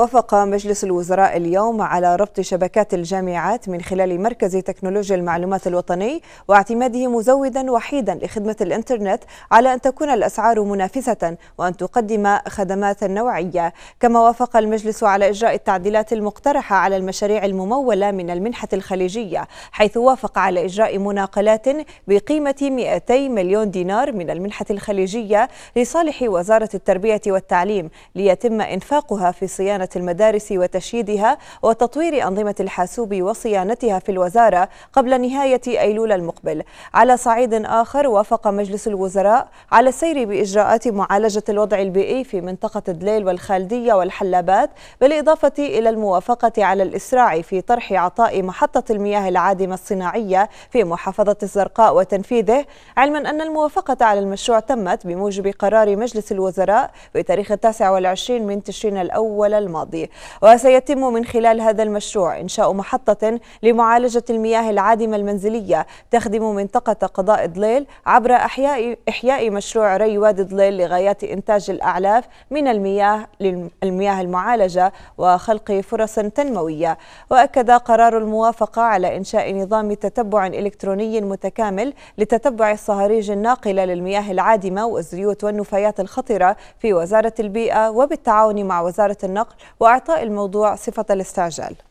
وافق مجلس الوزراء اليوم على ربط شبكات الجامعات من خلال مركز تكنولوجيا المعلومات الوطني واعتماده مزودا وحيدا لخدمة الإنترنت، على أن تكون الأسعار منافسة وأن تقدم خدمات نوعية. كما وافق المجلس على إجراء التعديلات المقترحة على المشاريع الممولة من المنحة الخليجية، حيث وافق على إجراء مناقلات بقيمة 200 مليون دينار من المنحة الخليجية لصالح وزارة التربية والتعليم، ليتم إنفاقها في صيانة المدارس وتشييدها وتطوير أنظمة الحاسوب وصيانتها في الوزارة قبل نهاية أيلول المقبل. على صعيد آخر، وافق مجلس الوزراء على السير بإجراءات معالجة الوضع البيئي في منطقة الضليل والخالدية والحلابات، بالإضافة إلى الموافقة على الإسراع في طرح عطاء محطة المياه العادمة الصناعية في محافظة الزرقاء وتنفيذه، علما أن الموافقة على المشروع تمت بموجب قرار مجلس الوزراء بتاريخ 29 من تشرين الأول الماضي. وسيتم من خلال هذا المشروع إنشاء محطة لمعالجة المياه العادمة المنزلية تخدم منطقة قضاء الضليل عبر إحياء مشروع ري وادي الضليل لغايات إنتاج الأعلاف من المياه المعالجة وخلق فرص تنموية. وأكد قرار الموافقة على إنشاء نظام تتبع إلكتروني متكامل لتتبع الصهاريج الناقلة للمياه العادمة والزيوت والنفايات الخطرة في وزارة البيئة وبالتعاون مع وزارة النقل، وإعطاء الموضوع صفة الاستعجال.